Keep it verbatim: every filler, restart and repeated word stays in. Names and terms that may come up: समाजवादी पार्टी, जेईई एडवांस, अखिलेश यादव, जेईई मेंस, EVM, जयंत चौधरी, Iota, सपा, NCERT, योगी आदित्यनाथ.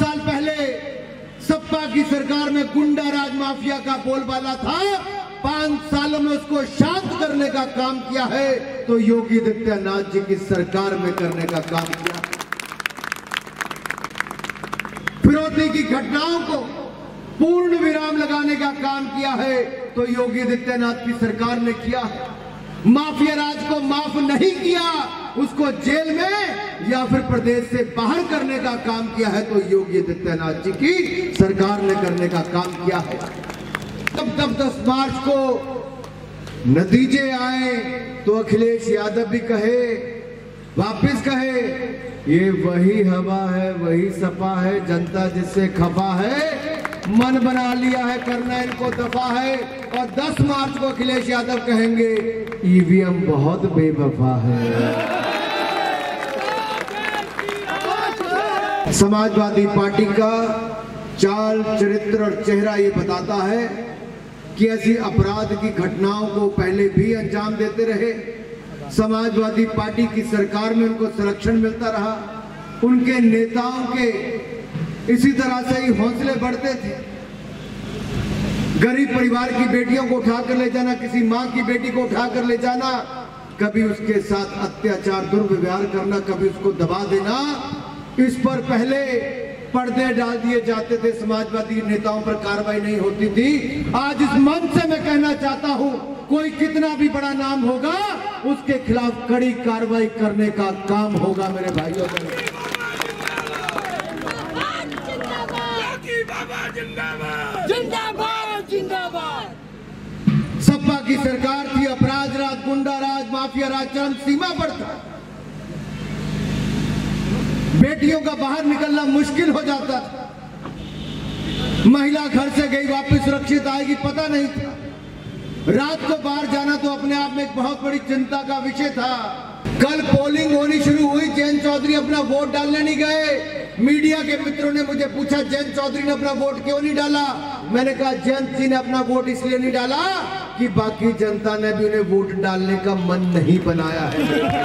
साल पहले सपा की सरकार में गुंडा राज माफिया का बोलबाला था, पांच सालों में उसको शांत करने का काम किया है, तो योगी आदित्यनाथ जी की सरकार में करने का काम किया। फिरौती की घटनाओं को पूर्ण विराम लगाने का काम किया है, तो योगी आदित्यनाथ की सरकार ने किया। माफिया राज को माफ नहीं किया, उसको जेल में या फिर प्रदेश से बाहर करने का काम किया है, तो योगी आदित्यनाथ जी की सरकार ने करने का काम किया है। तब तब दस मार्च को नतीजे आए तो अखिलेश यादव भी कहे, वापस कहे, ये वही हवा है, वही सपा है, जनता जिससे खफा है, मन बना लिया है, करना इनको दफा है। और दस मार्च को अखिलेश यादव कहेंगे ई वी एम बहुत बेवफा है। समाजवादी पार्टी का चाल, चरित्र और चेहरा ये बताता है कि ऐसी अपराध की घटनाओं को पहले भी अंजाम देते रहे। समाजवादी पार्टी की सरकार में उनको संरक्षण मिलता रहा, उनके नेताओं के इसी तरह से ही हौसले बढ़ते थे। गरीब परिवार की बेटियों को उठाकर ले जाना, किसी माँ की बेटी को उठाकर ले जाना, कभी उसके साथ अत्याचार, दुर्व्यवहार करना, कभी उसको दबा देना, इस पर पहले पर्दे डाल दिए जाते थे, समाजवादी नेताओं पर कार्रवाई नहीं होती थी। आज इस मंच से मैं कहना चाहता हूँ, कोई कितना भी बड़ा नाम होगा, उसके खिलाफ कड़ी कार्रवाई करने का काम होगा। मेरे भाइयों बहनों, जिंदाबाद जिंदाबाद। सपा की सरकार थी, अपराध राज, गुंडा राज, माफिया राज चरम सीमा पर था। बेटियों का बाहर निकलना मुश्किल हो जाता था, महिला घर से गई वापस सुरक्षित आएगी पता नहीं था। रात को बाहर जाना तो अपने आप में एक बहुत बड़ी चिंता का विषय था। कल पोलिंग होनी शुरू हुई, जयंत चौधरी अपना वोट डालने नहीं गए। मीडिया के मित्रों ने मुझे पूछा, जयंत चौधरी ने अपना वोट क्यों नहीं डाला? मैंने कहा, जयंत जी ने अपना वोट इसलिए नहीं डाला कि बाकी जनता ने भी उन्हें वोट डालने का मन नहीं बनाया है।